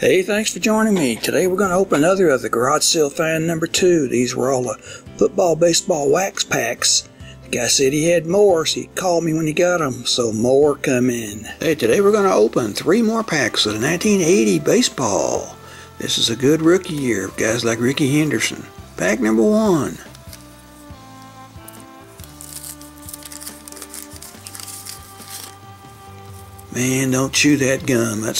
Hey, thanks for joining me. Today we're going to open another of the Garage Sale Fan number 2. These were all the football, baseball wax packs. The guy said he had more, so he called me when he got them, so more come in. Hey, today we're going to open 3 more packs of the 1980 baseball. This is a good rookie year of guys like Ricky Henderson. Pack number 1. Man, don't chew that gum. That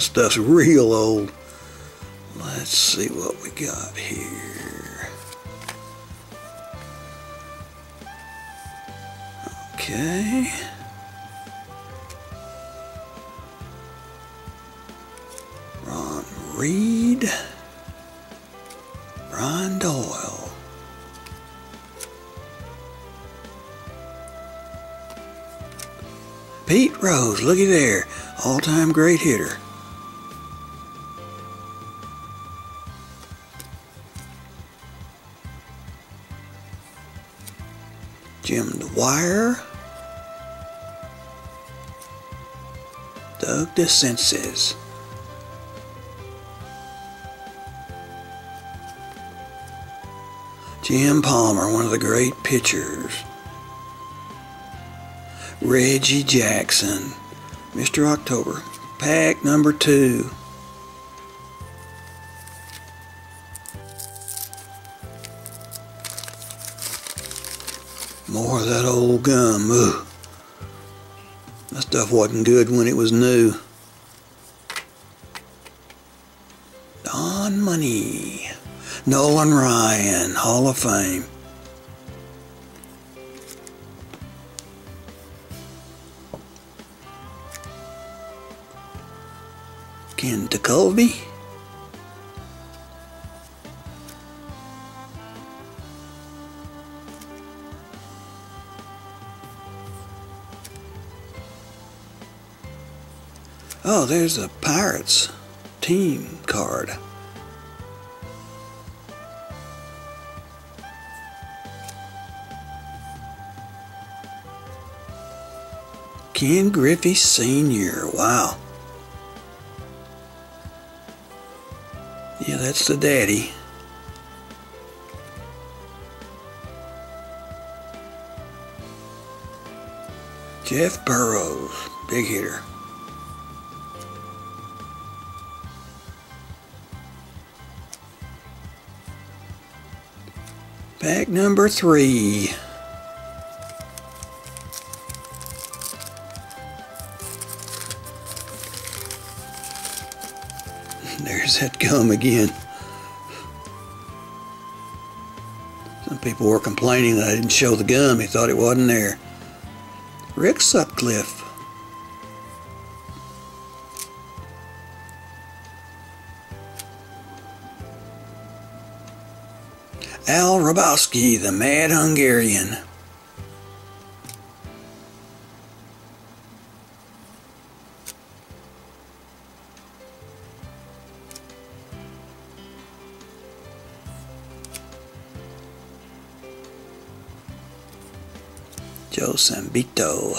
stuff's real old. Let's see what we got here. Okay. Ron Reed. Ron Doyle. Pete Rose, looky there. All-time great hitter. Jim Dwyer. Doug DeCinces. Jim Palmer, one of the great pitchers. Reggie Jackson, Mr. October. Pack number 2. More of that old gum. Ugh. That stuff wasn't good when it was new. Don Money. Nolan Ryan, Hall of Fame. Ken Tacobe. Oh, there's the Pirates team card. Ken Griffey Sr. Wow. Yeah, that's the daddy. Jeff Burroughs, big hitter. Pack number 3. There's that gum again. Some people were complaining that I didn't show the gum. He thought it wasn't there. Rick Sutcliffe. Al Hrabowski, the Mad Hungarian. Joe Sambito.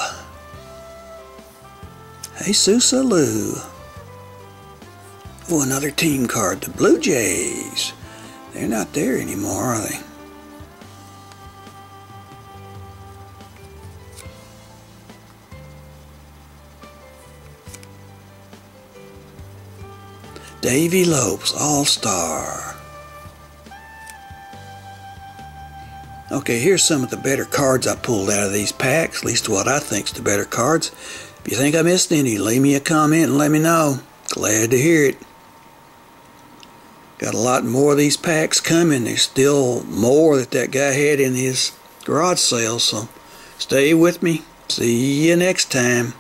Jesus Alou. Oh, another team card, the Blue Jays. They're not there anymore, are they? Davy Lopes, All-Star. Okay, here's some of the better cards I pulled out of these packs, at least what I think's the better cards. If you think I missed any, leave me a comment and let me know. Glad to hear it. Got a lot more of these packs coming. There's still more that guy had in his garage sale, so stay with me. See you next time.